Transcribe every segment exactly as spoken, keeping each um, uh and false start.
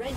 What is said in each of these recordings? Red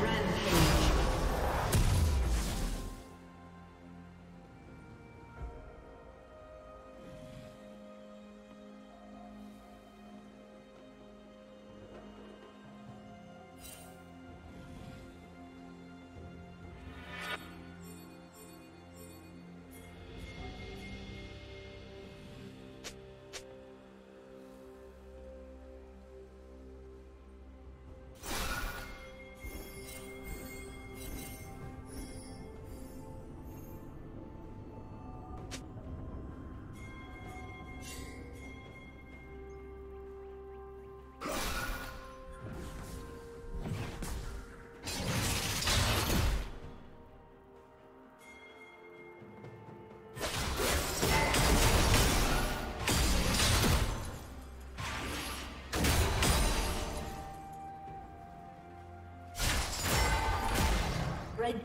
Rampage. The red